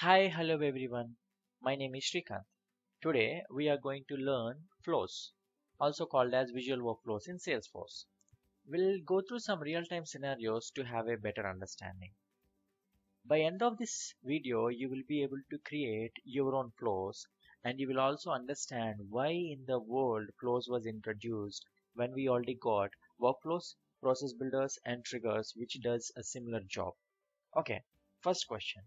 Hi, hello everyone. My name is Srikanth. Today we are going to learn flows, also called as visual workflows in Salesforce. We'll go through some real-time scenarios to have a better understanding. By end of this video, you will be able to create your own flows and you will also understand why in the world flows was introduced when we already got workflows, process builders and triggers which does a similar job. Okay, first question.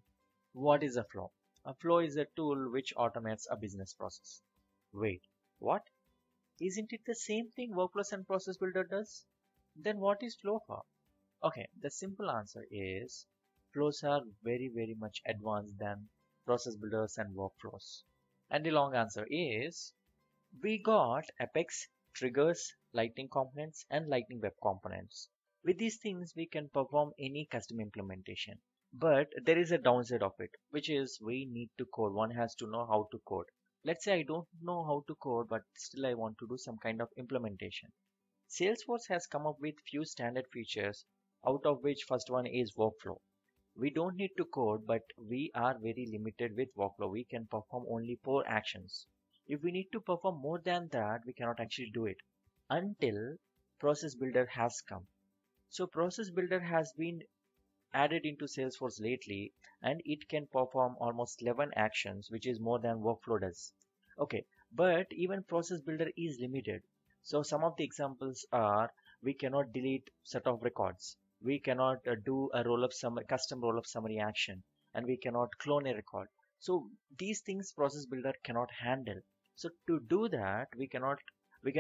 What is a flow? A flow is a tool which automates a business process. Wait, what? Isn't it the same thing workflows and process builder does? Then what is flow for? Okay, the simple answer is flows are very much advanced than process builders and workflows. And the long answer is we got Apex, Triggers, Lightning Components and Lightning Web Components. With these things we can perform any custom implementation. But there is a downside of it, which is we need to code. One has to know how to code. Let's say I don't know how to code, but still I want to do some kind of implementation. Salesforce has come up with few standard features, out of which first one is workflow. We don't need to code, but we are very limited with workflow. We can perform only 4 actions. If we need to perform more than that, we cannot actually do it until Process Builder has come. So Process Builder has been added into Salesforce lately and it can perform almost 11 actions, which is more than workflow does. Okay, but even process builder is limited. So some of the examples are we cannot delete set of records, we cannot do a custom roll-up summary action, and we cannot clone a record. So these things process builder cannot handle. So to do that, we can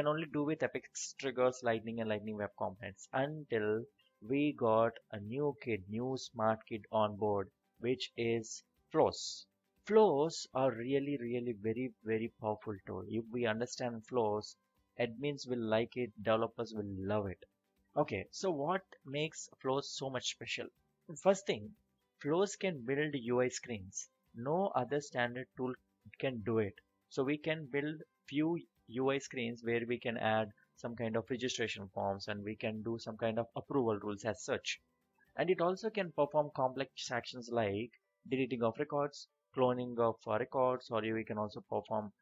only do with Apex, Triggers, Lightning and Lightning Web Components until we got a new smart kid on board, which is flows. Flows are really very powerful tool. If we understand flows, admins will like it, developers will love it. Okay, so what makes flows so much special? First thing, flows can build UI screens. No other standard tool can do it. So we can build few UI screens where we can add some kind of registration forms and we can do some kind of approval rules as such. And it also can perform complex actions like deleting of records, cloning of records, or we can also perform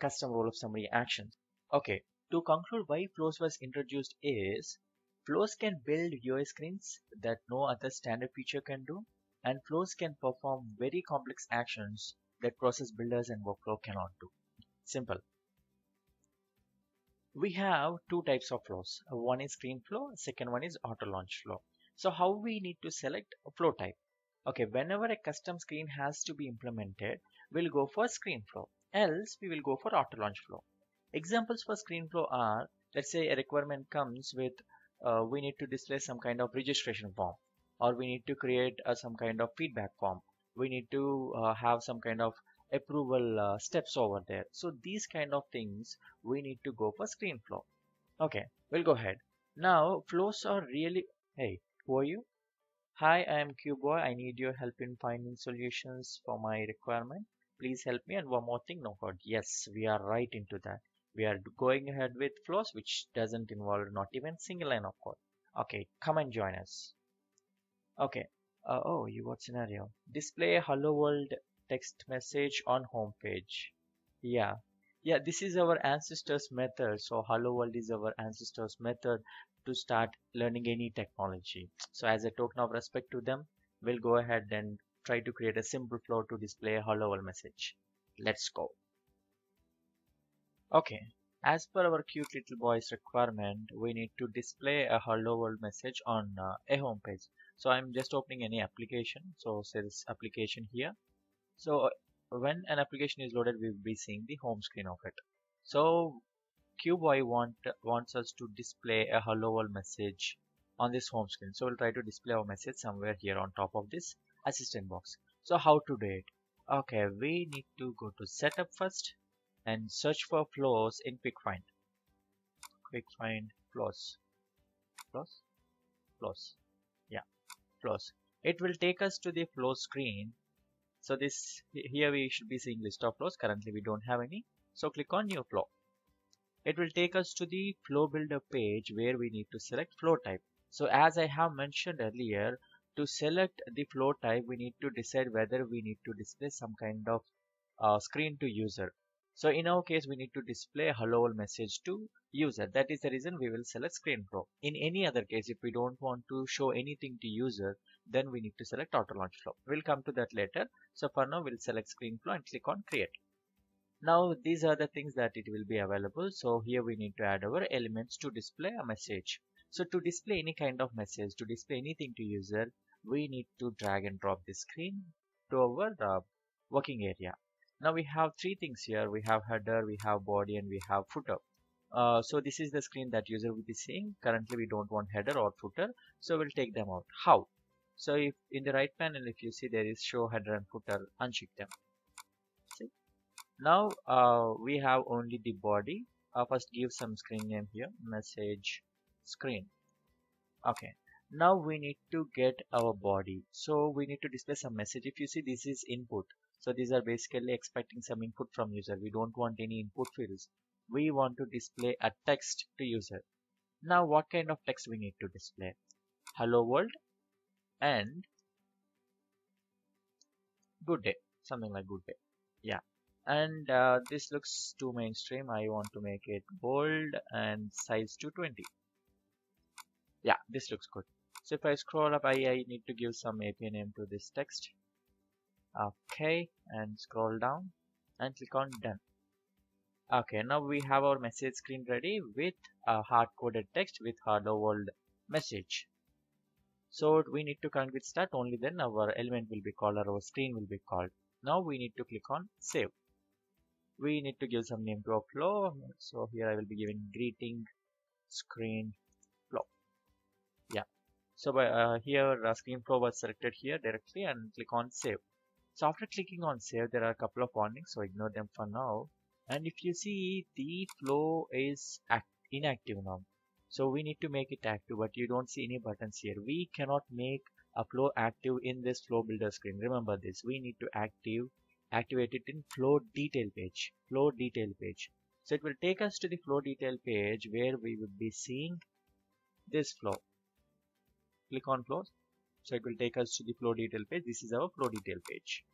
custom roll-up summary actions. Okay, to conclude why flows was introduced is flows can build UI screens that no other standard feature can do, and flows can perform very complex actions that process builders and workflow cannot do. Simple. We have 2 types of flows. One is screen flow, second one is auto launch flow. So how we need to select a flow type? Okay, whenever a custom screen has to be implemented, we'll go for screen flow. Else we will go for auto launch flow. Examples for screen flow are, let's say a requirement comes with we need to display some kind of registration form, or we need to create some kind of feedback form. We need to have some kind of approval steps over there. So these kind of things we need to go for screen flow. Okay, we'll go ahead. Now flows are really... Hey, who are you? Hi, I am Qboy. I need your help in finding solutions for my requirement. Please help me. And one more thing, no code. Yes, we are right into that. We are going ahead with flows which doesn't involve not even single line of code. Okay, come and join us. Okay, oh, you got scenario. Display hello world text message on home page. Yeah, this is our ancestors method. So hello world is our ancestors method to start learning any technology. So as a token of respect to them, we'll go ahead and try to create a simple flow to display a hello world message. Let's go. Okay, as per our cute little boy's requirement, we need to display a hello world message on a home page. So I'm just opening any application. So sales application here. So when an application is loaded, we will be seeing the home screen of it. So Qboy wants us to display a hello world message on this home screen. So we'll try to display our message somewhere here on top of this assistant box. So how to do it? Okay, we need to go to setup first and search for flows in QuickFind. QuickFind flows. It will take us to the flow screen. So this here we should be seeing list of flows. Currently we don't have any. So click on new flow. It will take us to the flow builder page where we need to select flow type. So as I have mentioned earlier, to select the flow type, we need to decide whether we need to display some kind of screen to user. So in our case, we need to display hello world message to user. That is the reason we will select Screen Flow. In any other case, if we don't want to show anything to user, then we need to select Auto Launch Flow. We'll come to that later. So for now, we'll select Screen Flow and click on Create. Now these are the things that it will be available. So here we need to add our elements to display a message. So to display any kind of message, to display anything to user, we need to drag and drop the screen to our working area. Now we have three things here. We have header, we have body, and we have footer. So this is the screen that user will be seeing. Currently we don't want header or footer, so we'll take them out. How? So if in the right panel, if you see, there is show header and footer, uncheck them. See? Now we have only the body. First give some screen name here, message screen. Okay, now we need to get our body, so we need to display some message. If you see, this is input. So these are basically expecting some input from user. We don't want any input fields. We want to display a text to user. Now what kind of text we need to display? Hello world and good day, something like good day. Yeah, and this looks too mainstream. I want to make it bold and size 220. Yeah, this looks good. So if I scroll up, I need to give some API name to this text. Okay, and scroll down and click on done. Okay, now we have our message screen ready with a hard-coded text with hello world message. So we need to connect with start, only then our element will be called or our screen will be called. Now we need to click on save. We need to give some name to our flow. So here I will be giving greeting screen. So here Screen Flow was selected here directly and click on save. So after clicking on save, there are a couple of warnings, so ignore them for now. And if you see, the flow is inactive now. So we need to make it active, but you don't see any buttons here. We cannot make a flow active in this flow builder screen. Remember this, we need to activate it in flow detail page. Flow detail page. So it will take us to the flow detail page where we would be seeing this flow. Click on flow, so it will take us to the flow detail page. This is our flow detail page.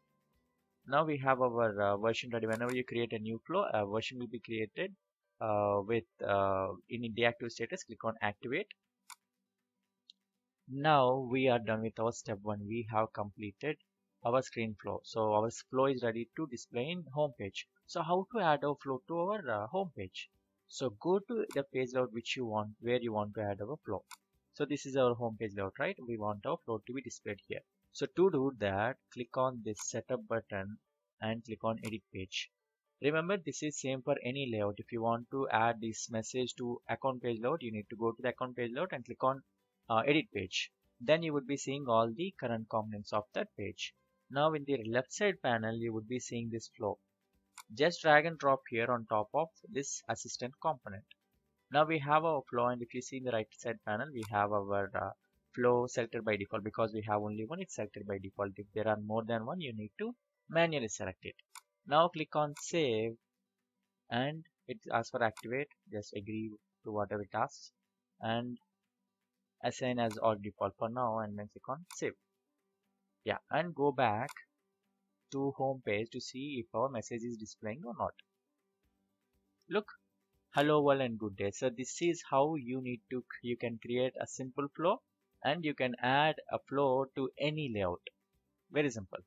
Now we have our version ready. Whenever you create a new flow, a version will be created in deactive status. Click on activate. Now we are done with our step one. We have completed our screen flow. So our flow is ready to display in home page. So how to add our flow to our home page? So go to the page layout which you want, where you want to add our flow. So this is our home page layout, right? We want our flow to be displayed here. So to do that, click on this setup button and click on edit page. Remember, this is same for any layout. If you want to add this message to account page layout, you need to go to the account page layout and click on edit page. Then you would be seeing all the current components of that page. Now in the left side panel, you would be seeing this flow. Just drag and drop here on top of this assistant component. Now we have our flow, and if you see in the right side panel, we have our flow selected by default. Because we have only one, it's selected by default. If there are more than one, you need to manually select it. Now click on save and it asks for activate. Just agree to whatever it asks and assign as all default for now, and then click on save. Yeah, and go back to home page to see if our message is displaying or not. Look. Hello world and good day. So this is how you can create a simple flow, and you can add a flow to any layout. Very simple.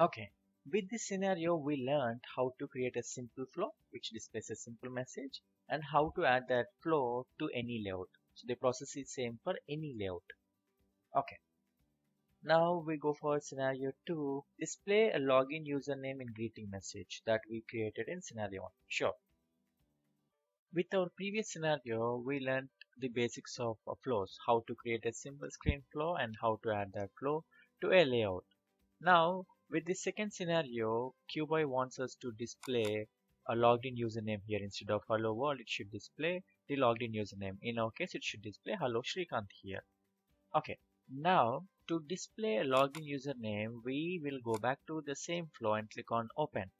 Okay, with this scenario we learned how to create a simple flow which displays a simple message, and how to add that flow to any layout. So the process is same for any layout. Okay, now we go for scenario 2. Display a login username in greeting message that we created in scenario 1. Sure. With our previous scenario, we learned the basics of flows, how to create a simple screen flow and how to add that flow to a layout. Now, with the second scenario, Qboy wants us to display a logged in username here. Instead of hello world, it should display the logged in username. In our case, it should display hello Srikanth here. Okay, now to display a logged in username, we will go back to the same flow and click on open.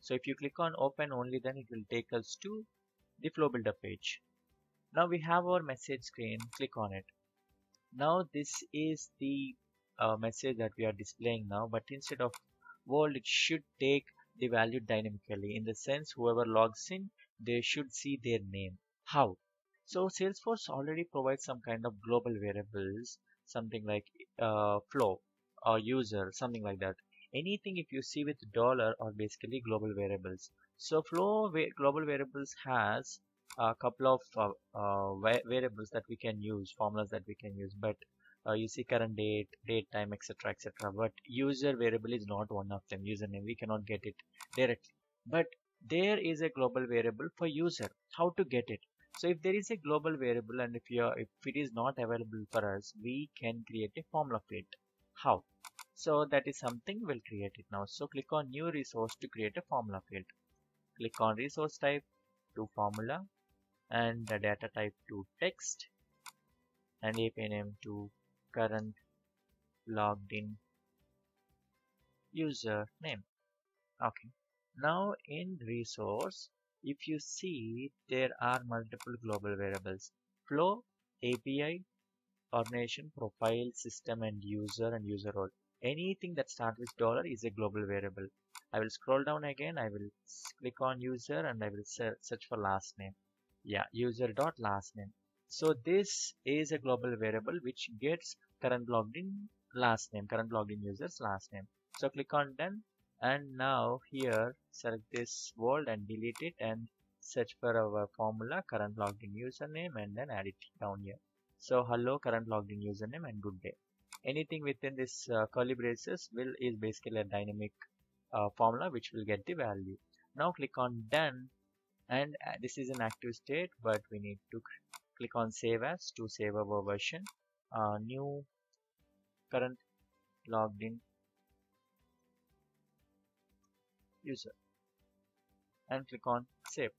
So if you click on open, only then it will take us to the flow builder page. Now we have our message screen. Click on it. Now this is the message that we are displaying now, but instead of world it should take the value dynamically, in the sense whoever logs in, they should see their name. How? So Salesforce already provides some kind of global variables, something like flow or user, something like that. Anything if you see with dollar are basically global variables. So flow global variables has a couple of variables that we can use, formulas that we can use, but you see current date, date time, etc, etc, but user variable is not one of them. Username, we cannot get it directly, but there is a global variable for user. How to get it? So if there is a global variable and if it is not available for us, we can create a formula for it. How? So that is something, we'll create it now. So click on new resource to create a formula field. Click on resource type to formula and the data type to text and API name to current logged in user name. Okay. Now in resource, if you see, there are multiple global variables: flow, API, organization, profile, system, and user role. Anything that starts with dollar is a global variable. I will scroll down again. I will click on user and I will search for last name. Yeah, user dot last name. So this is a global variable which gets current logged in last name, current logged in user's last name. So click on done. And now here select this world and delete it and search for our formula, current logged in username, and then add it down here. So hello, current logged in username, and good day. Anything within this curly braces is basically a dynamic formula which will get the value. Now click on done, and this is an active state, but we need to click on save as to save our version. New current logged in user and click on save.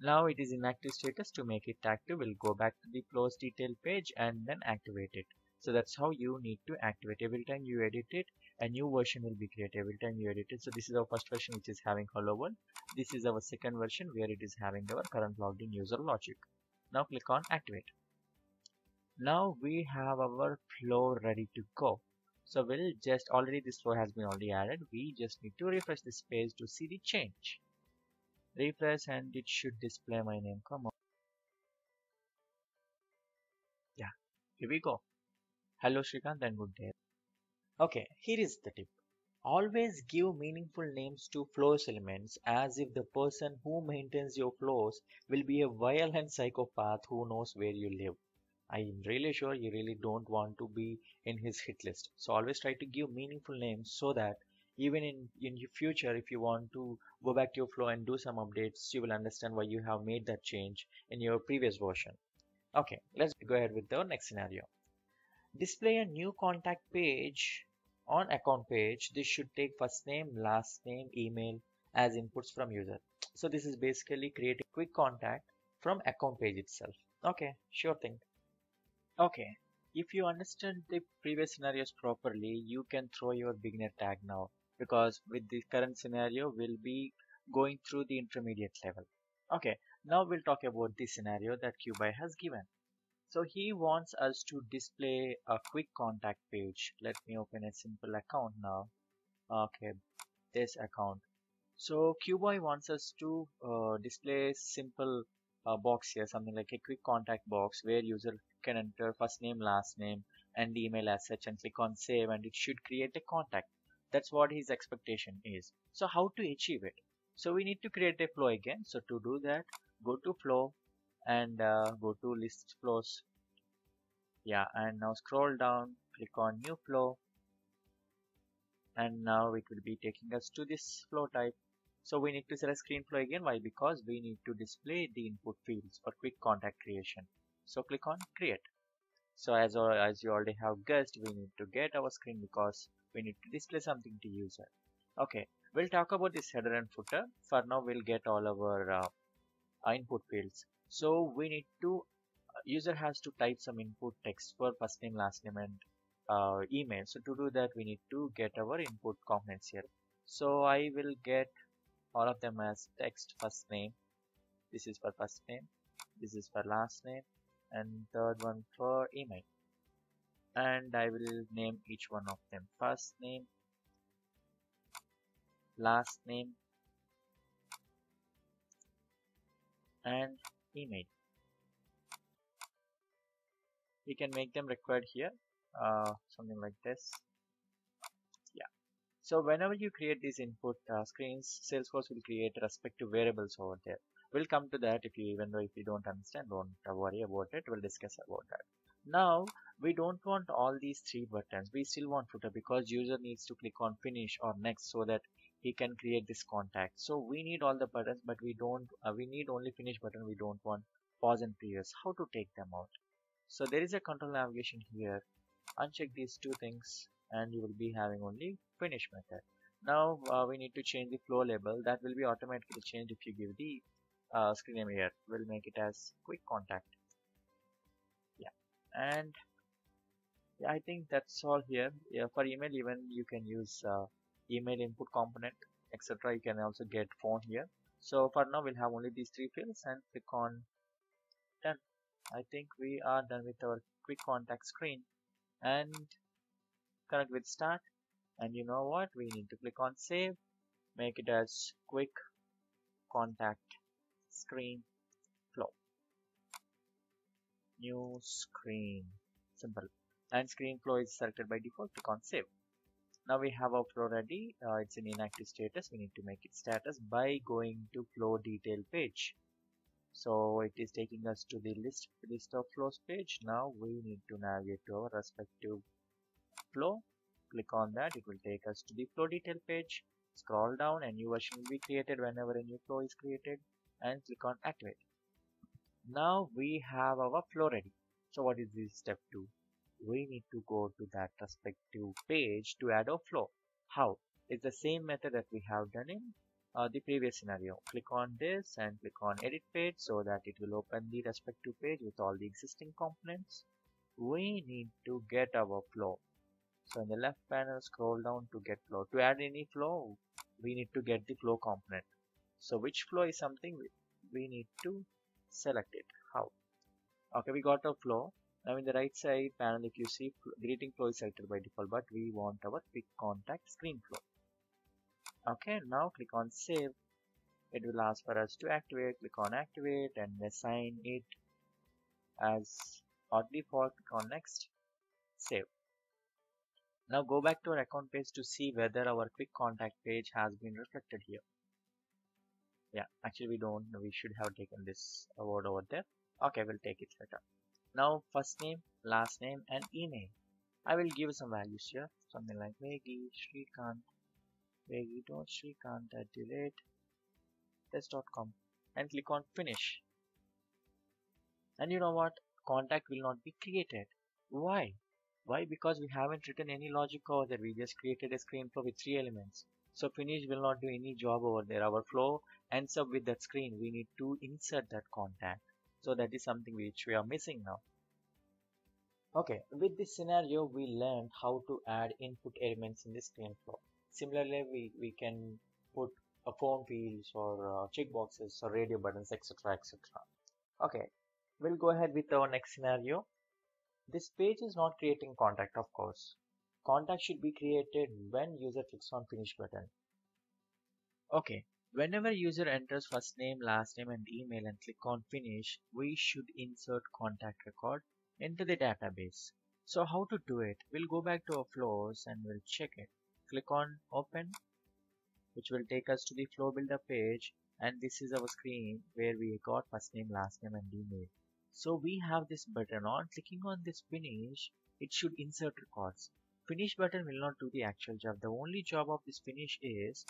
Now it is in active status. To make it active, we'll go back to the flows detail page and then activate it. So that's how you need to activate. Every time you edit it, a new version will be created. Every time you edit it. So this is our first version which is having hello world. This is our second version where it is having our current logged in user logic. Now click on activate. Now we have our flow ready to go. So we'll just, already this flow has been already added. We just need to refresh this page to see the change. Refresh and it should display my name. Come on. Yeah, here we go. Hello Srikanth and good day. Okay, here is the tip. Always give meaningful names to flows elements, as if the person who maintains your flows will be a violent psychopath who knows where you live. I am really sure you really don't want to be in his hit list. So always try to give meaningful names so that even in your future, if you want to go back to your flow and do some updates, you will understand why you have made that change in your previous version. Okay, let's go ahead with the next scenario. Display a new contact page on account page. This should take first name, last name, email as inputs from user. So this is basically create a quick contact from account page itself. Okay, sure thing. Okay, if you understand the previous scenarios properly, you can throw your beginner tag now, because with the current scenario, we'll be going through the intermediate level. Okay, now we'll talk about the scenario that Qboy has given. So he wants us to display a quick contact page. Let me open a simple account now. Okay, this account. So Qboy wants us to display simple box here, something like a quick contact box where user can enter first name, last name, and email as such, and click on save, and it should create a contact. That's what his expectation is. So how to achieve it? So we need to create a flow again. So to do that, go to flow and go to list flows. Yeah, and now scroll down, click on new flow, and now it will be taking us to this flow type. So we need to select screen flow again. Why? Because we need to display the input fields for quick contact creation. So click on create. So as you already have guessed, we need to get our screen because we need to display something to user. Okay, we'll talk about this header and footer. For now, we'll get all our input fields. So we need to, user has to type some input text for first name, last name, and email. So to do that, we need to get our input components here. So I will get all of them as text first name. This is for first name. This is for last name. and third one for email. And I will name each one of them first name, last name, and email. You can make them required here, something like this. Yeah. So whenever you create these input screens, Salesforce will create respective variables over there. We'll come to that. Even though if you don't understand, don't worry about it. We'll discuss about that. Now we don't want all these three buttons. We still want footer because user needs to click on finish or next so that he can create this contact. So we need all the buttons, but we don't. We need only finish button. We don't want pause and previous. How to take them out? So there is a control navigation here. Uncheck these two things, and you will be having only finish method. Now we need to change the flow label. That will be automatically changed if you give the screen name here. We'll make it as quick contact. Yeah, and yeah, I think that's all here. Yeah, for email even you can use email input component, etc. You can also get phone here. So for now we'll have only these three fields and click on done. I think we are done with our quick contact screen and connect with start. And you know what? We need to click on save. Make it as quick contact screen flow, new screen, simple. And screen flow is selected by default. Click on save. Now we have our flow ready. It's in inactive status. We need to make it status by going to flow detail page. So it is taking us to the list of flows page. Now we need to navigate to our respective flow. Click on that. It will take us to the flow detail page. Scroll down. A new version will be created whenever a new flow is created, and click on activate. Now we have our flow ready. So what is this step 2? We need to go to that respective page to add a flow. How? It's the same method that we have done in the previous scenario. Click on this and click on edit page so that it will open the respective page with all the existing components. We need to get our flow. So in the left panel, scroll down to get flow. To add any flow, we need to get the flow component. So which flow is something we need to select it. How? Okay, we got our flow. Now in the right side panel, if you see, greeting flow is selected by default, but we want our quick contact screen flow. Okay, now click on save. It will ask for us to activate. Click on activate and assign it as our default. Click on next, save. Now go back to our account page to see whether our quick contact page has been reflected here. Yeah, actually we don't know. We should have taken this word over there. Okay, we'll take it later. Now first name, last name and email. I will give some values here. Something like Vegi, Srikanth, Vegi.Srikanth@test.com and click on finish. And you know what? Contact will not be created. Why? Why? Because we haven't written any logic over there. We just created a screen flow with three elements. So finish will not do any job over there. Our flow ends up with that screen. We need to insert that contact. So that is something which we are missing now. Okay, with this scenario we learned how to add input elements in the screen flow. Similarly, we can put a form fields or checkboxes or radio buttons, etc, etc. Okay, we'll go ahead with our next scenario. This page is not creating contact, of course. Contact should be created when user clicks on finish button. Okay, whenever user enters first name, last name and email and click on finish, we should insert contact record into the database. So how to do it? We'll go back to our flows and we'll check it. Click on open, which will take us to the flow builder page, and this is our screen where we got first name, last name and email. So we have this button on. Clicking on this finish, it should insert records. Finish button will not do the actual job. The only job of this finish is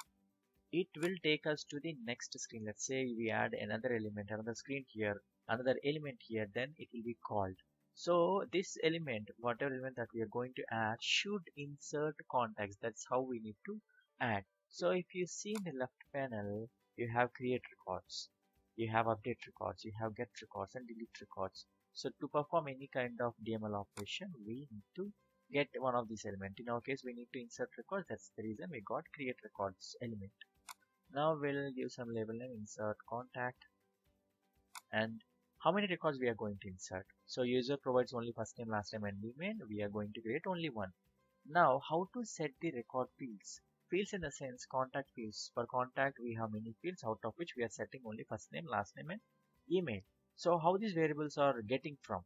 it will take us to the next screen. Let's say we add another element, another screen here, another element here, then it will be called. So this element, whatever element that we are going to add, should insert contacts. That's how we need to add. So if you see in the left panel, you have create records, you have update records, you have get records and delete records. So to perform any kind of DML operation, we need to get one of these elements. In our case, we need to insert records. That's the reason we got create records element. Now we'll give some label name, insert contact, and how many records we are going to insert. So user provides only first name, last name and email. We are going to create only one. Now how to set the record fields? Fields in the sense contact fields. Per contact we have many fields, out of which we are setting only first name, last name and email. So how these variables are getting from?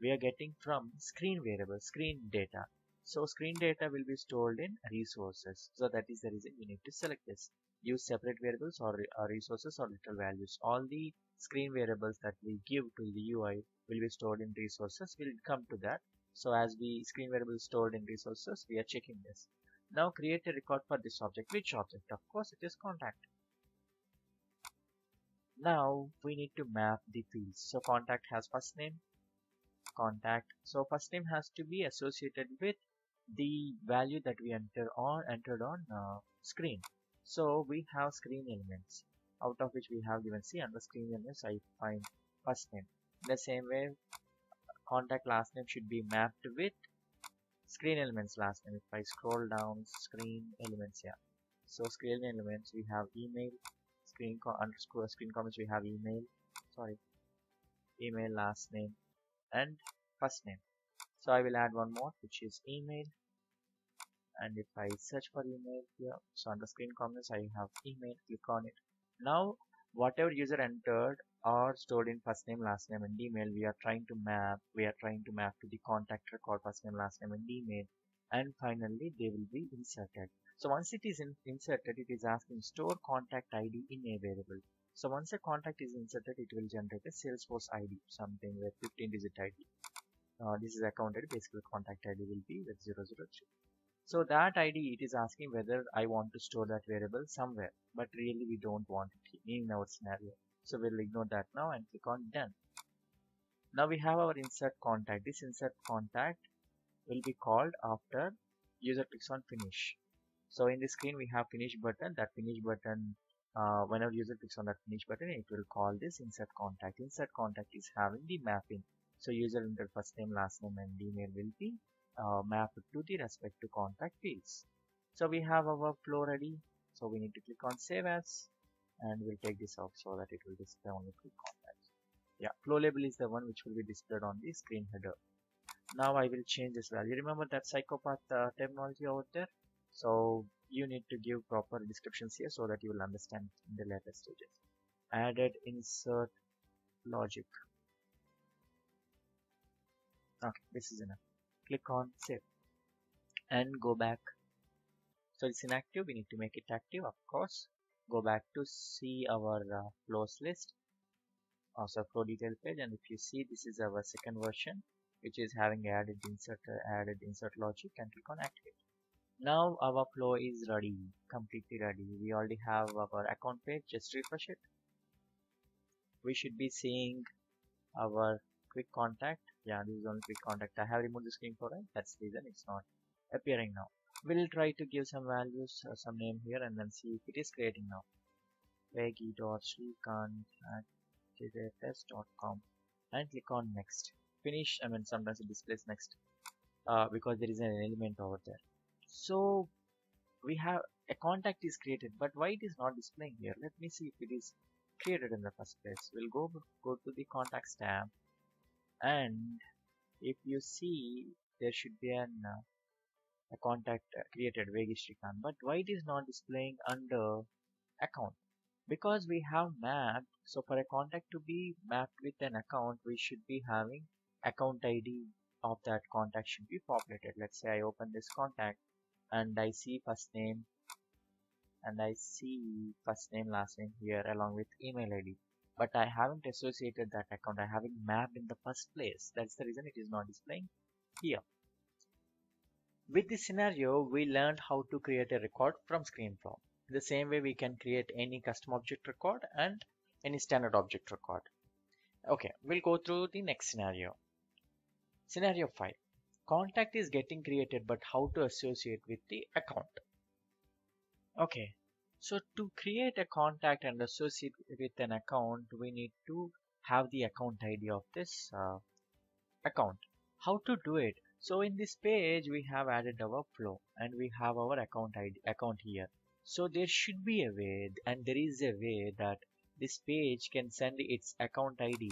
We are getting from screen variable, screen data. So screen data will be stored in resources. So that is the reason you need to select this. Use separate variables or resources or literal values. All the screen variables that we give to the UI will be stored in resources. We'll come to that. So as the screen variable stored in resources, we are checking this. Now create a record for this object. Which object? Of course it is contact. Now we need to map the fields. So contact has first name, contact. So first name has to be associated with the value that we entered on screen. So we have screen elements, out of which we have given, see, under screen elements I find first name. In the same way, contact last name should be mapped with screen elements last name. If I scroll down, screen elements here. So screen elements we have email, screen comments we have email, last name and first name. So I will add one more, which is email. And if I search for email here, so on the screen comments I have email, click on it. Now whatever user entered or stored in first name, last name and email, we are trying to map to the contact record, first name, last name and email, and finally they will be inserted. So once it is inserted, it is asking store contact ID in a variable. So once a contact is inserted, it will generate a Salesforce ID, something with 15-digit ID. This is account ID, basically contact ID will be with 003. So that ID, it is asking whether I want to store that variable somewhere, but really we don't want it in our scenario. So we'll ignore that now and click on done. Now we have our insert contact. This insert contact will be called after user clicks on finish. So in the screen we have finish button. That finish button, whenever user clicks on that finish button, it will call this insert contact. Insert contact is having the mapping. So user entered first name, last name and email will be mapped to the respective contact fields. So we have our flow ready. So we need to click on save as, and we'll take this out so that it will display only quick contacts. Yeah, flow label is the one which will be displayed on the screen header. Now I will change this value. Remember that psychopath terminology out there. So you need to give proper descriptions here so that you will understand in the later stages. Added insert logic. Okay, this is enough. Click on save and go back. So it's inactive, we need to make it active, of course. Go back to see our flows list, also flow detail page, and if you see, this is our second version, which is having added insert logic, and click on activate. Now our flow is ready, completely ready. We already have our account page, just refresh it. We should be seeing our quick contact. Yeah, this is only quick contact. I have removed the screen for it. That's the reason it's not appearing now. We'll try to give some values, some name here, and then see if it is creating now. Veggie.srikanth@test.com and click on next. Finish. I mean, sometimes it displays next because there is an element over there. So we have a contact is created, but why it is not displaying here? Let me see if it is created in the first place. We'll go to the contacts tab, and if you see, there should be a contact created, Srikanth, but why it is not displaying under account? Because we have mapped. So for a contact to be mapped with an account, we should be having account ID of that contact should be populated. Let's say I open this contact and I see first name and I see first name, last name here along with email ID, but I haven't associated that account, I haven't mapped in the first place. That's the reason it is not displaying here. With this scenario, we learned how to create a record from Screen Flow. The same way we can create any custom object record and any standard object record. Okay, we'll go through the next scenario. Scenario 5. Contact is getting created, but how to associate with the account. Okay, so to create a contact and associate with an account, we need to have the account ID of this account. How to do it? So in this page we have added our flow and we have our account ID account here. So there should be a way, and there is a way that this page can send its account ID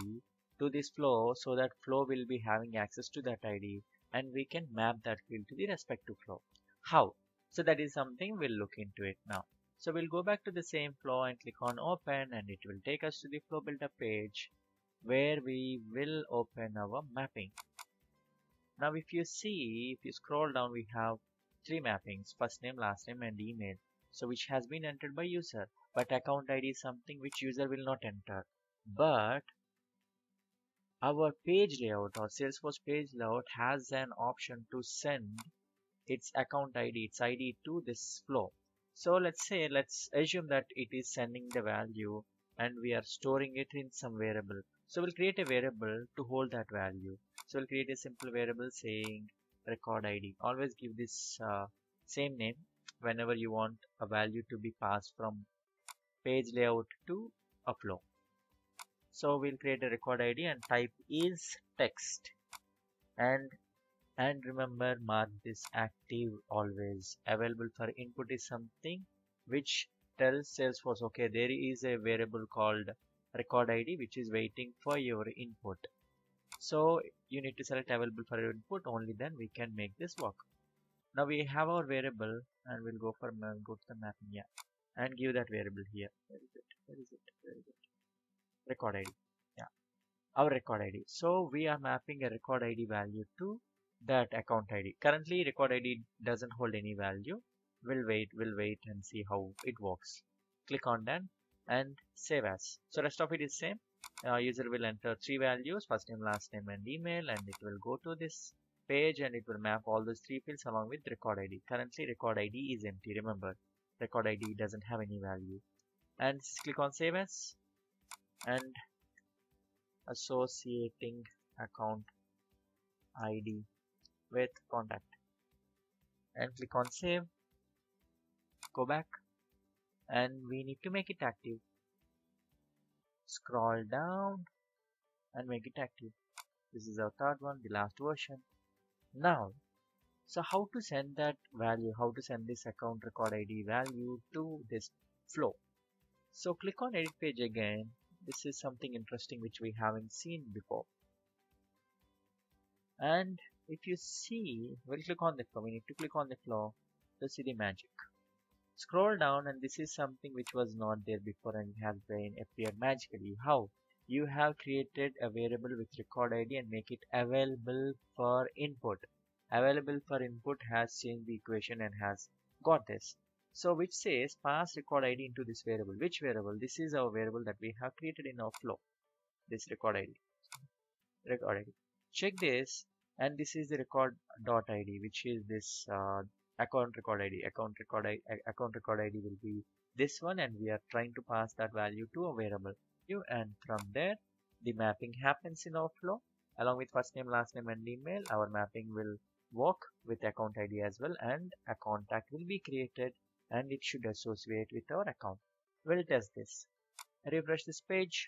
to this flow so that flow will be having access to that ID, and we can map that field to the respective flow. How? So that is something we'll look into it now. So we'll go back to the same flow and click on open, and it will take us to the flow builder page where we will open our mapping. Now if you see, if you scroll down, we have three mappings: first name, last name and email. So which has been entered by user, but account ID is something which user will not enter. But our page layout or Salesforce page layout has an option to send its account ID, its ID to this flow. So let's assume that it is sending the value and we are storing it in some variable. So we'll create a variable to hold that value. So we'll create a simple variable saying record ID. Always give this same name whenever you want a value to be passed from page layout to a flow. So we'll create a record ID and type is text, and remember, mark this active always. Available for input is something which tells Salesforce, okay, there is a variable called record ID which is waiting for your input. So you need to select available for input, only then we can make this work. Now we have our variable and we'll go to the mapping, and give that variable here. Where is it? Record ID. Our record ID. So we are mapping a record ID value to that account ID. Currently record ID doesn't hold any value. We'll wait and see how it works. Click on done and save as. So rest of it is same. User will enter three values: first name, last name and email, and it will go to this page and it will map all those three fields along with record ID. Currently record ID is empty. Remember, record ID doesn't have any value. And click on save as and associating account ID with contact, and click on save. Go back and we need to make it active. Scroll down and make it active. This is our third one, the last version. Now, so how to send that value, how to send this account record ID value to this flow? So click on edit page again. This is something interesting which we haven't seen before. And if you see, we'll click on the flow. We need to click on the flow to see the magic. Scroll down, and this is something which was not there before and has been appeared magically. How? You have created a variable with record ID and make it available for input. Available for input has changed the equation and has got this. So which says pass record ID into this variable. Which variable? This is our variable that we have created in our flow. This record ID. Record ID. Check this, and this is the record.id, which is this account record ID. Account record ID will be this one, and we are trying to pass that value to a variable. And from there, the mapping happens in our flow along with first name, last name, and email. Our mapping will work with account ID as well, and a contact will be created, and it should associate with our account. We'll test this. Refresh this page,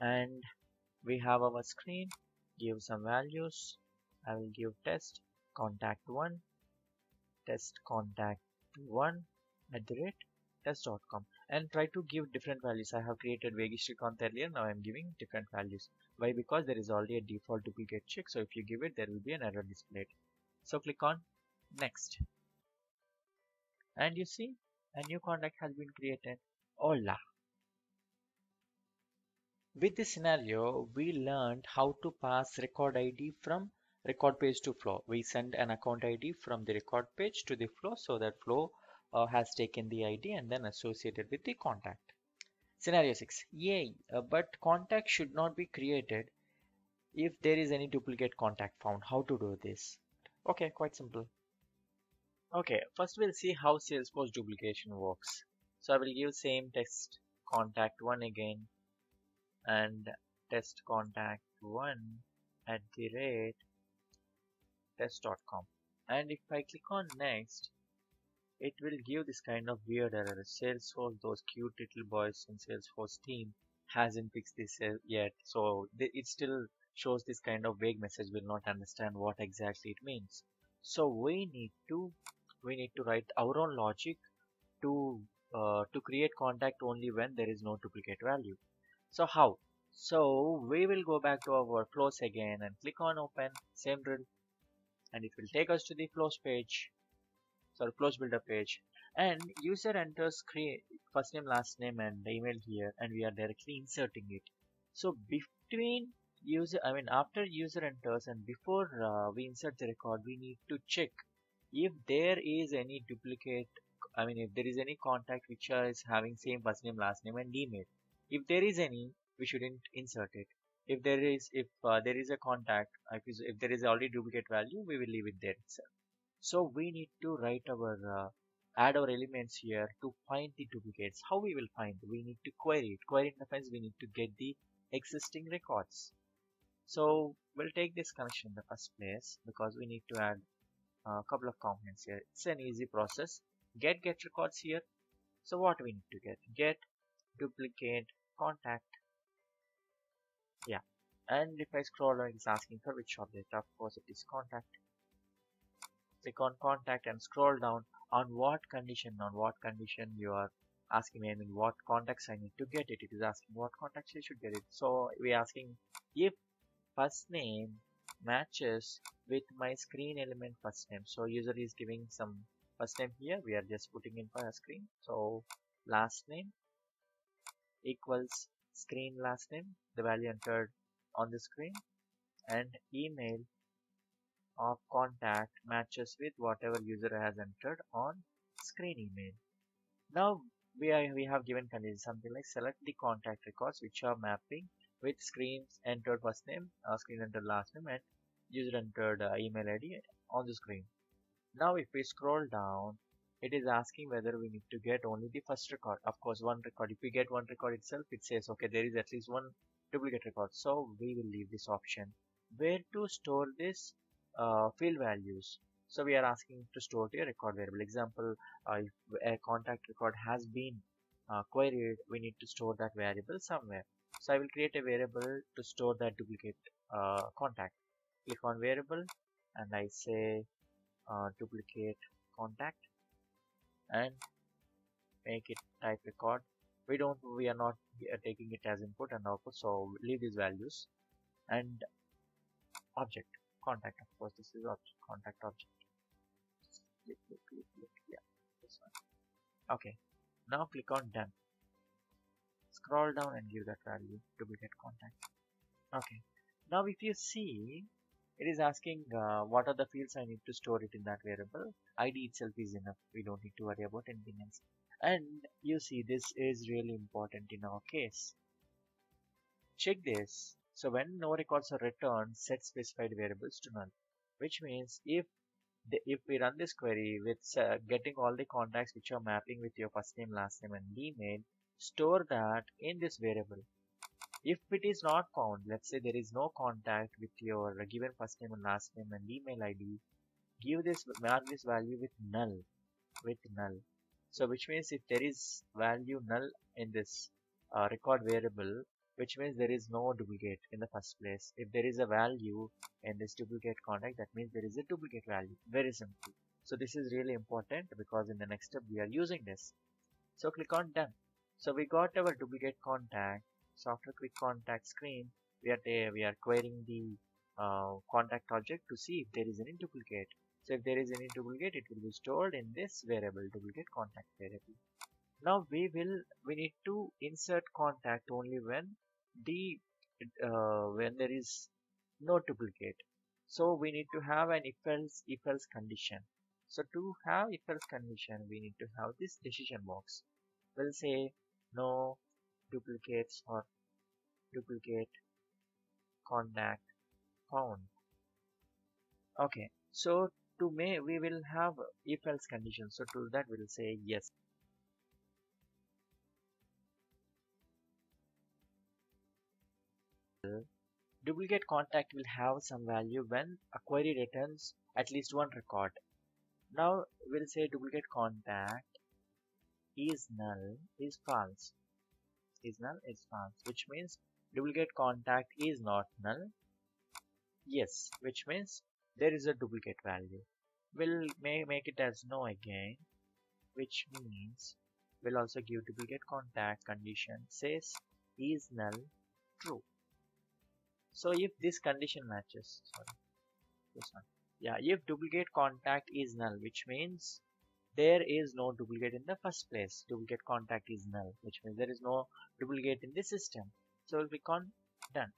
and we have our screen. Give some values. I will give test contact 1, test contact 1 @test.com, and try to give different values. I have created vague Srikanth earlier. Now I am giving different values. Why? Because there is already a default duplicate check. So if you give it, there will be an error displayed. So click on next, and you see a new contact has been created. Hola. With this scenario, we learned how to pass record ID from record page to flow. We send an account ID from the record page to the flow, so that flow has taken the ID and then associated with the contact. Scenario 6. Yay! But contact should not be created if there is any duplicate contact found. How to do this? Okay, quite simple. Okay, first we'll see how Salesforce duplication works. So I will give same test contact 1 again, and test contact 1 @test.com, and if I click on next, it will give this kind of weird error. Salesforce, those cute little boys in Salesforce team hasn't fixed this yet, so it still shows this kind of vague message. Will not understand what exactly it means. So we need to write our own logic to create contact only when there is no duplicate value. So how? So we will go back to our workflows again and click on open, same drill, and it will take us to the flows page, sorry, flows builder page, and user enters first name, last name and email here, and we are directly inserting it. So between user, I mean after user enters and before we insert the record, we need to check if there is any duplicate, I mean if there is any contact which is having same first name, last name and email. If there is any, we shouldn't insert it. If there is, there is a contact, if there is already duplicate value, we will leave it there itself. So we need to write our add our elements here to find the duplicates. How we will find? We need to query it. Query interface, we need to get the existing records. So we'll take this connection in the first place because we need to add a couple of components here. It's an easy process. Get records here. So what we need to get? Get duplicate contact. Yeah, and if I scroll down, it's asking for which object. Of course, it is contact. Click on contact and scroll down. On what condition you are asking me, I mean what contacts I need to get it. It is asking what contacts I should get it. So we are asking if first name matches with my screen element first name. So user is giving some first name here. We are just putting in for a screen. So last name equals screen last name, the value entered on the screen, and email of contact matches with whatever user has entered on screen email. Now we have given condition something like select the contact records which are mapping with screens entered first name, screen entered last name and user entered email ID on the screen. Now if we scroll down, it is asking whether we need to get only the first record. Of course, one record. If we get one record itself, it says okay, there is at least one duplicate record. So we will leave this option. Where to store this field values? So we are asking to store to a record variable. Example, if a contact record has been queried, we need to store that variable somewhere. So I will create a variable to store that duplicate contact. Click on variable and I say duplicate contact. And make it type record. We are not taking it as input and output, so leave these values. And object contact, of course, this is object contact object. Yeah, this one. Okay, now click on done. Scroll down and give that value duplicate contact. Okay, now if you see, it is asking what are the fields I need to store it in that variable. ID itself is enough. We don't need to worry about anything else. And you see, this is really important in our case. Check this. So when no records are returned, set specified variables to null. Which means if we run this query with getting all the contacts which are mapping with your first name, last name and email, store that in this variable. If it is not found, let's say there is no contact with your given first name and last name and email ID, mark this value with null, So which means if there is value null in this record variable, which means there is no duplicate in the first place. If there is a value in this duplicate contact, that means there is a duplicate value. Very simple. So this is really important because in the next step we are using this. So click on done. So we got our duplicate contact. So after quick contact screen, we are querying the contact object to see if there is any duplicate. So if there is any duplicate, it will be stored in this variable, duplicate contact variable. Now we need to insert contact only when there is no duplicate. So we need to have an if else condition. So to have if else condition, we need to have this decision box. We'll say no duplicates or duplicate contact found. Okay, so we will have if else condition. So to that we will say yes. Duplicate contact will have some value when a query returns at least one record. Now we'll say duplicate contact is null is false. Is null is false, which means duplicate contact is not null. Yes, which means there is a duplicate value. We'll make it as no again, which means we'll also give duplicate contact condition says is null true. So if this condition matches, sorry, this one, yeah, if duplicate contact is null, which means there is no duplicate in the first place. Duplicate contact is null, which means there is no duplicate in the system. So we'll click on done.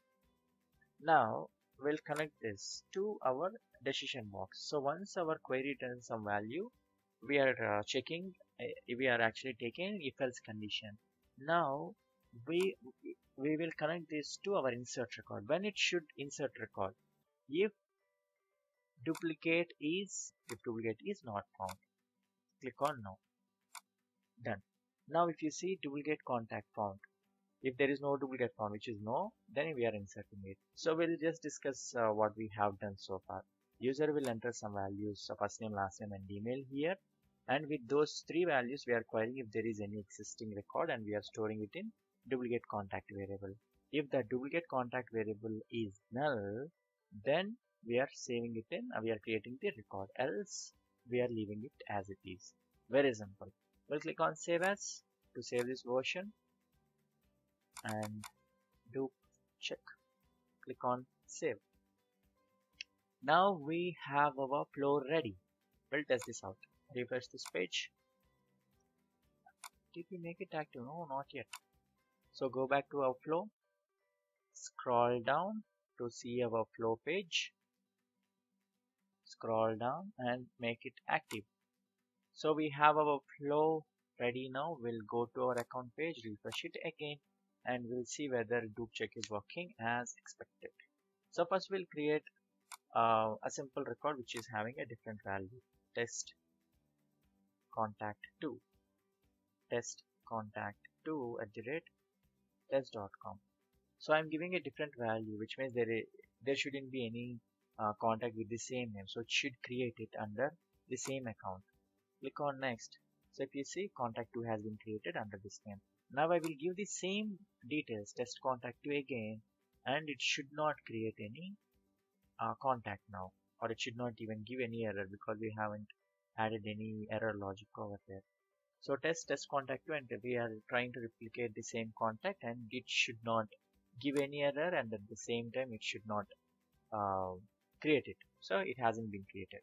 Now we'll connect this to our decision box. So once our query returns some value, we are checking, we are actually taking if else condition. Now we will connect this to our insert record. When it should insert record, if duplicate is not found, click on no, done. Now if you see duplicate contact found, if there is no duplicate found, which is no, then we are inserting it. So we'll just discuss what we have done so far. User will enter some values, first name, last name and email here, and with those three values we are querying if there is any existing record, and we are storing it in duplicate contact variable. If the duplicate contact variable is null, then we are saving it in, we are creating the record, else we are leaving it as it is. Very simple. We'll click on save as to save this version and do check, click on save. Now we have our flow ready. We'll test this out. Refresh this page. Did we make it active? No, not yet. So go back to our flow, scroll down to see our flow page, scroll down and make it active. So we have our flow ready. Now we'll go to our account page, refresh it again, and we'll see whether dupe check is working as expected. So first we'll create a simple record which is having a different value, test contact 2, test contact 2 @test.com. so I'm giving a different value, which means there shouldn't be any contact with the same name, so it should create it under the same account. Click on next. So if you see, contact 2 has been created under this name. Now I will give the same details, test contact 2 again, and it should not create any contact now, or it should not even give any error because we haven't added any error logic over there. So test contact 2, and we are trying to replicate the same contact, and it should not give any error, and at the same time it should not create it. So it hasn't been created.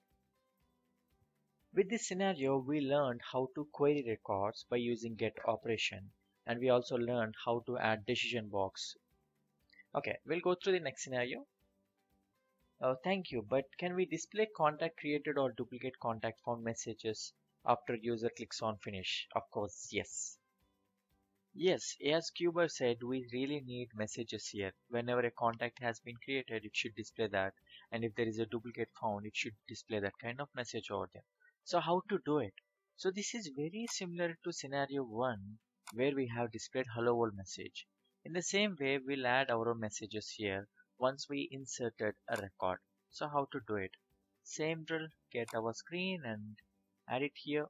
With this scenario, we learned how to query records by using get operation, and we also learned how to add decision box. Okay, we'll go through the next scenario. Thank you, but can we display contact created or duplicate contact found messages after user clicks on finish? Of course, yes. Yes, as Qboy said, we really need messages here. Whenever a contact has been created, it should display that, and if there is a duplicate found, it should display that kind of message over there. So how to do it? So this is very similar to scenario 1, where we have displayed hello world message. In the same way, we'll add our own messages here once we inserted a record. So how to do it? Same drill, get our screen and add it here,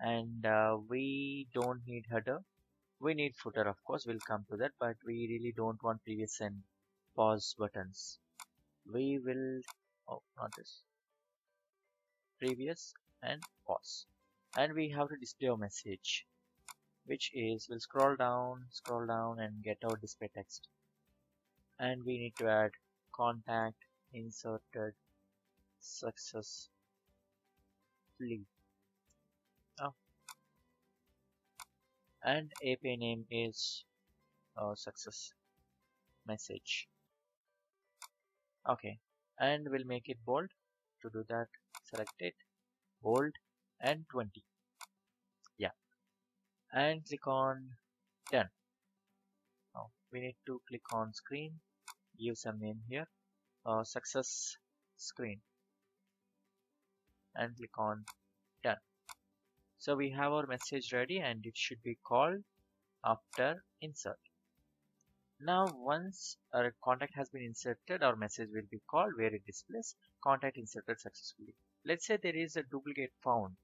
and we don't need header. We need footer, of course, we'll come to that, but we really don't want previous and pause buttons. We will, oh, not this, previous and pause. And we have to display our message, which is, we'll scroll down and get our display text. And we need to add contact inserted successfully. And API name is success message. Okay, and we'll make it bold. To do that, select it, bold and 20. Yeah, and click on done. Now we need to click on screen, give some name here, success screen, and click on done. So we have our message ready, and it should be called after insert. Now once our contact has been inserted, our message will be called, where it displays contact inserted successfully. Let's say there is a duplicate found,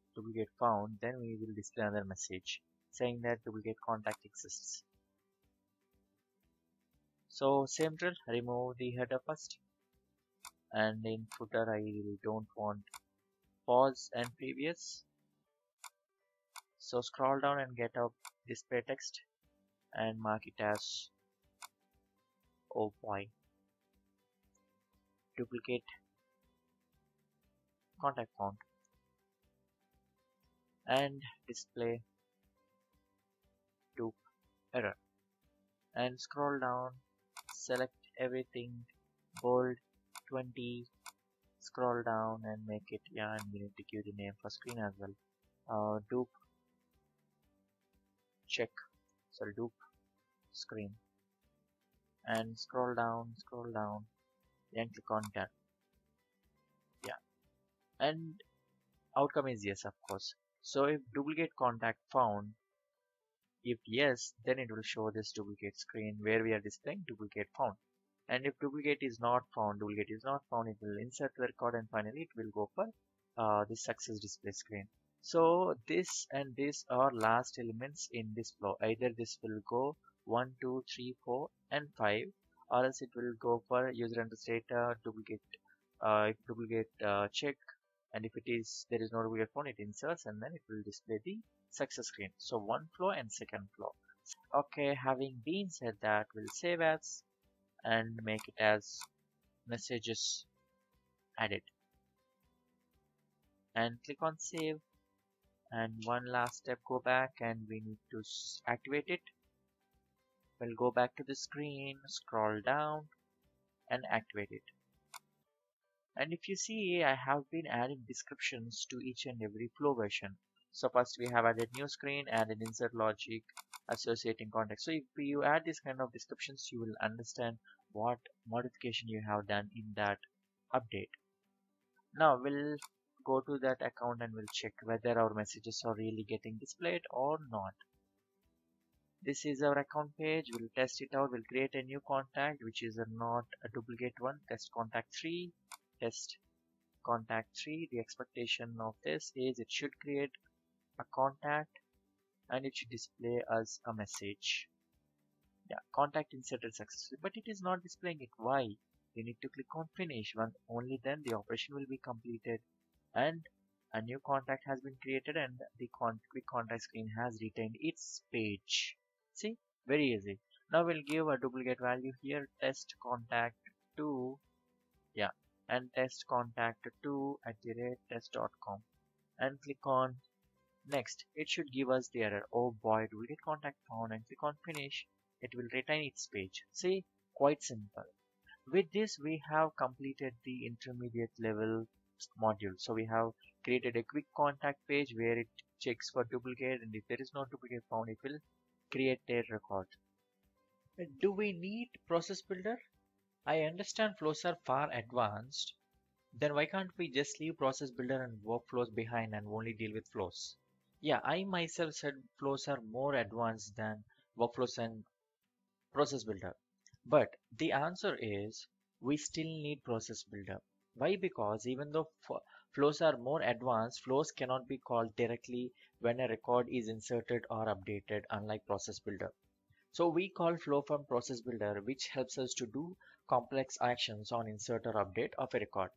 then we will display another message saying that duplicate contact exists. So same drill, remove the header first, and in footer I really don't want pause and previous. So scroll down and get up display text and mark it as Oh boy. Duplicate contact font and display dupe error, and scroll down, select everything, bold 20, scroll down and make it, yeah, I'm going to give the name for screen as well, dupe check, sorry, dupe screen, and scroll down and click on done. Yeah, and outcome is yes, of course. So if duplicate contact found, if yes, then it will show this duplicate screen where we are displaying duplicate found. And if duplicate is not found, it will insert the record, and finally it will go for the success display screen. So this and this are last elements in this flow. Either this will go 1, 2, 3, 4 and 5, or else it will go for user enters data, duplicate, if duplicate check, and if it is, there is no duplicate found, it inserts and then it will display the success screen. So one flow and second flow. Okay, having been said that, we'll save as and make it as messages added and click on save. And one last step, go back and we need to activate it. We'll go back to the screen, scroll down and activate it. And if you see, I have been adding descriptions to each and every flow version. So first we have added new screen, added insert logic, associating context. So if you add this kind of descriptions, you will understand what modification you have done in that update. Now we'll go to that account and we'll check whether our messages are really getting displayed or not. This is our account page. We'll test it out. We'll create a new contact which is not a duplicate one. Test contact 3. Test contact 3. The expectation of this is it should create a contact and it should display us a message. Yeah, contact inserted successfully, but it is not displaying it. Why? You need to click on finish. Only then the operation will be completed and a new contact has been created and the quick contact screen has retained its page. See, very easy. Now we'll give a duplicate value here, test contact 2, yeah, and test contact 2 at the rate test.com, and click on next. It should give us the error, oh boy, duplicate contact found, and click on finish. It will retain its page. See, quite simple. With this we have completed the intermediate level module. So we have created a quick contact page where it checks for duplicate, and if there is no duplicate found, it will create their record. Do we need Process Builder? I understand flows are far advanced. Then why can't we just leave Process Builder and Workflows behind and only deal with flows? Yeah, I myself said flows are more advanced than Workflows and Process Builder. But the answer is we still need Process Builder. Why? Because even though flows are more advanced, flows cannot be called directly when a record is inserted or updated, unlike Process Builder. So we call flow from Process Builder, which helps us to do complex actions on insert or update of a record.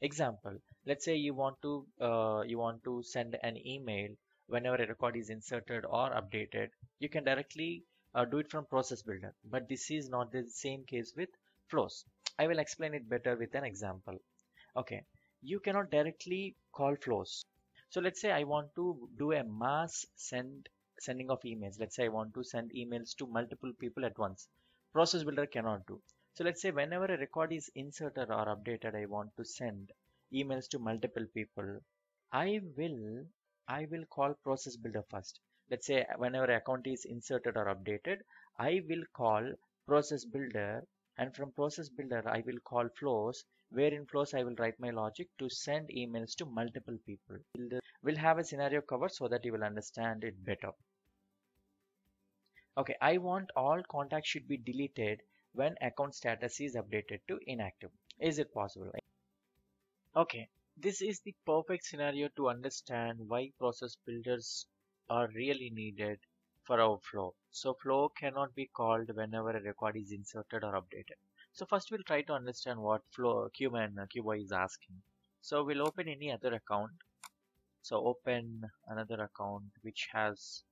Example, let's say you want to send an email whenever a record is inserted or updated. You can directly do it from Process Builder, but this is not the same case with flows. I will explain it better with an example. Okay, you cannot directly call flows. So let's say I want to do a mass sending of emails. Let's say I want to send emails to multiple people at once. Process Builder cannot do. So let's say whenever a record is inserted or updated, I want to send emails to multiple people. I will call Process Builder first. Let's say whenever an account is inserted or updated, I will call Process Builder, and from Process Builder I will call flows, where in flows I will write my logic to send emails to multiple people. We'll have a scenario covered so that you will understand it better. Okay, I want all contacts should be deleted when account status is updated to inactive. Is it possible? Okay, this is the perfect scenario to understand why Process Builders are really needed for our flow. So flow cannot be called whenever a record is inserted or updated. So first we'll try to understand what flow Qboy is asking. So we'll open any other account. So open another account which has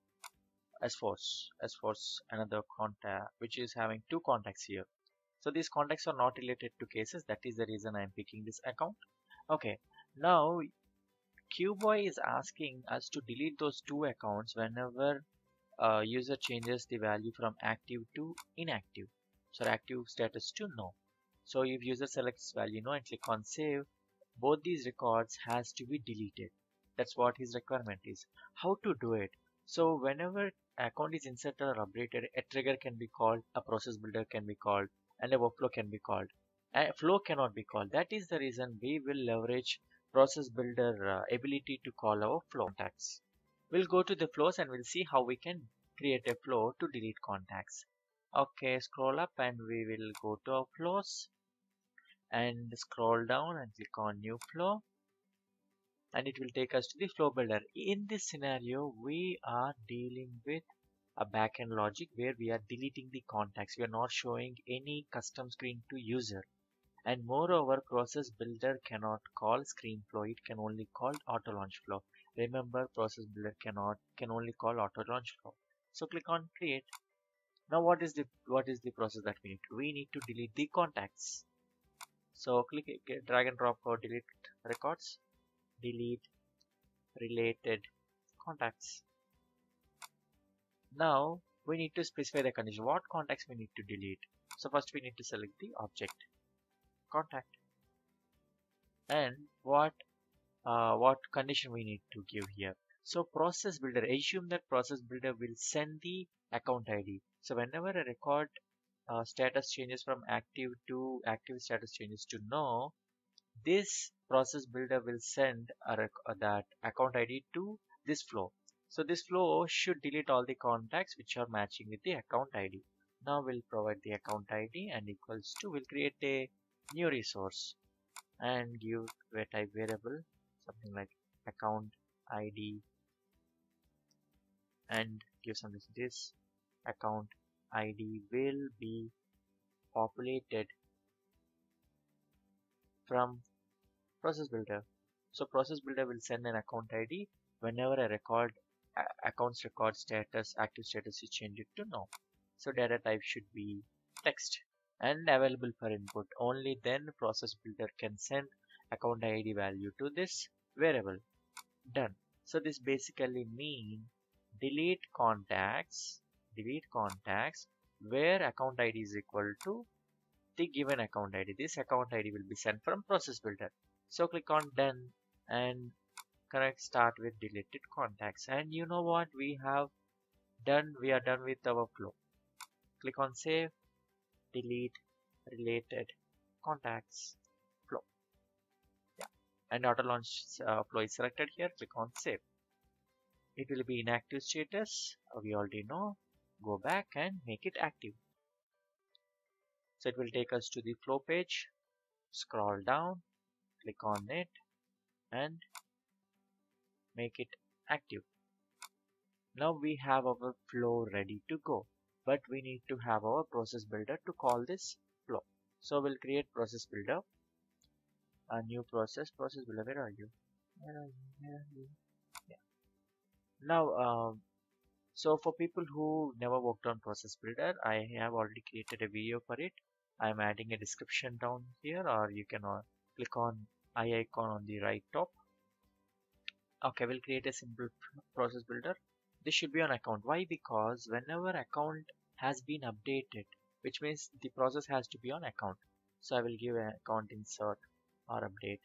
Salesforce, another contact which is having two contacts here. So these contacts are not related to cases. That is the reason I am picking this account. Okay, now Qboy is asking us to delete those two accounts whenever user changes the value from active to inactive. So active status to no. So if user selects value no and click on save, both these records has to be deleted. That's what his requirement is. How to do it? So whenever account is inserted or updated, a trigger can be called, a process builder can be called, and a workflow can be called. A flow cannot be called. That is the reason we will leverage process builder ability to call our flow contacts. We'll go to the flows and we'll see how we can create a flow to delete contacts. Okay, scroll up and we will go to our flows and scroll down and click on new flow. And it will take us to the flow builder. In this scenario, we are dealing with a backend logic where we are deleting the contacts. We are not showing any custom screen to user. And moreover, process builder cannot call screen flow. It can only call auto launch flow. Remember, process builder can only call auto launch flow. So click on create. Now what is the process that we need to do? We need to delete the contacts. So click drag and drop for delete records. Delete related contacts. Now we need to specify the condition what contacts we need to delete. So first we need to select the object contact and what condition we need to give here. So process builder, assume that process builder will send the account ID. So whenever a record status changes from active to active status changes to no, this process builder will send that account ID to this flow. So this flow should delete all the contacts which are matching with the account ID. Now we'll provide the account ID and equals to, we'll create a new resource and give a type variable something like account ID and give something like this account ID will be populated from process builder. So process builder will send an account ID whenever a record accounts record status active status is changed to no. So data type should be text and available for input. Only then process builder can send account ID value to this variable. Done. So this basically means delete contacts where account ID is equal to the given account ID. This account ID will be sent from process builder. So click on done and correct start with deleted contacts. And you know what we have done? We are done with our flow. Click on save, delete related contacts flow. Yeah, and auto launch flow is selected here. Click on save. It will be inactive status. We already know. Go back and make it active. So it will take us to the flow page. Scroll down, click on it and make it active. Now we have our flow ready to go, but we need to have our process builder to call this flow. So we'll create process builder, a new process. Process builder, where are you? Yeah. Now so for people who never worked on process builder, I have already created a video for it. I'm adding a description down here, or you can click on I icon on the right top. Okay, we'll create a simple process builder. This should be on account. Why? Because whenever account has been updated, which means the process has to be on account. So I will give an account insert or update.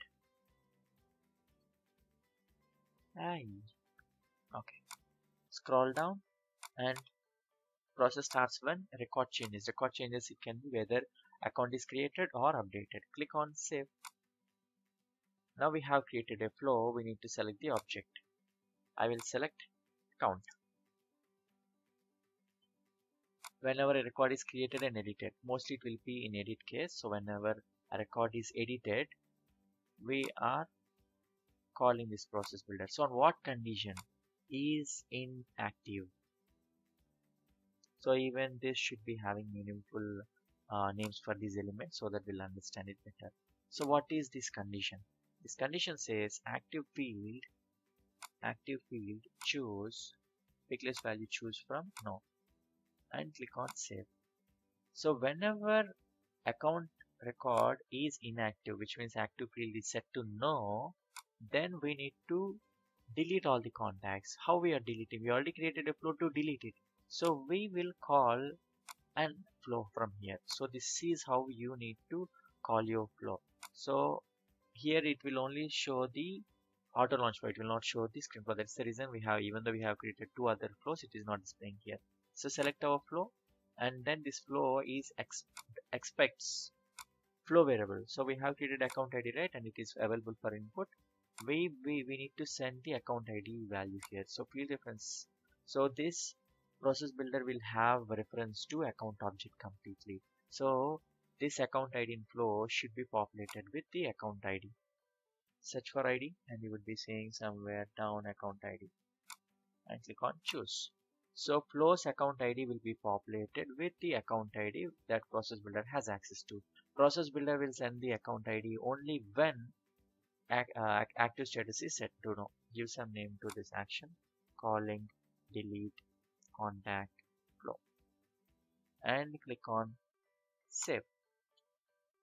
Okay. Scroll down and process starts when record changes. Record changes, it can be whether account is created or updated. Click on save. Now we have created a flow. We need to select the object. I will select count. Whenever a record is created and edited, mostly it will be in edit case. So whenever a record is edited, we are calling this process builder. So on what condition? Is inactive. So even this should be having meaningful names for these elements so that we'll understand it better. So what is this condition? This condition says active field choose pick list value, choose from no and click on save. So whenever account record is inactive, which means active field is set to no, then we need to delete all the contacts. How we are deleting? We already created a flow to delete it. So we will call an flow from here. So this is how you need to call your flow. So here it will only show the auto launch flow, it will not show the screen flow. That's the reason we have, even though we have created two other flows, it is not displaying here. So select our flow, and then this flow is expects flow variable. So we have created account ID, right, and it is available for input. We need to send the account ID value here. So field reference. So this process builder will have reference to account object completely. So this account ID in flow should be populated with the account ID. Search for ID, and you would be seeing somewhere down account ID, and click on choose. So flow's account ID will be populated with the account ID that process builder has access to. Process builder will send the account ID only when active status is set to no. Give some name to this action, calling delete contact flow, and click on save.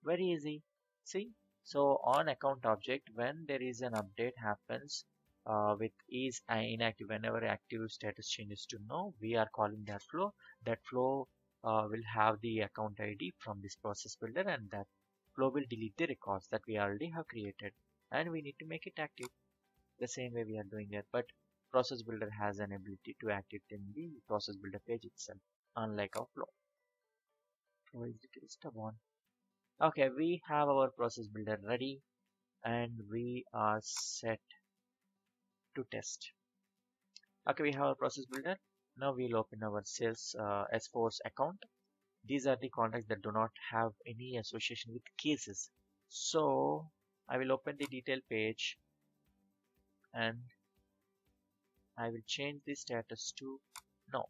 Very easy, see. So on account object, when there is an update happens with is inactive, whenever active status changes to no, we are calling that flow. That flow will have the account ID from this process builder, and that flow will delete the records that we already have created, and we need to make it active the same way we are doing it. But process builder has an ability to activate in the process builder page itself, unlike our flow. Flow is decreased upon. Okay, we have our process builder ready, and we are set to test. Okay, we have our process builder. Now we'll open our sales Salesforce account. These are the contacts that do not have any association with cases. So I will open the detail page, and I will change the status to no,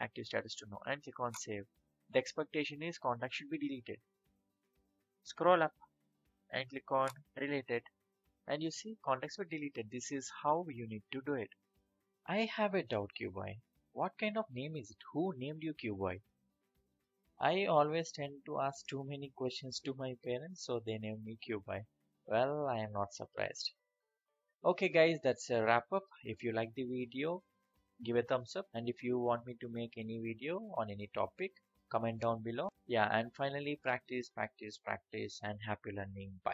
active status to no, and click on save. The expectation is contact should be deleted. Scroll up and click on related, and you see contacts were deleted. This is how you need to do it. I have a doubt, Qboy. What kind of name is it? Who named you Qboy? I always tend to ask too many questions to my parents, so they named me Qboy. Well, I am not surprised. Okay guys, that's a wrap up. If you like the video, give a thumbs up, and if you want me to make any video on any topic, comment down below. Yeah, and finally, practice, practice, practice, and happy learning. Bye.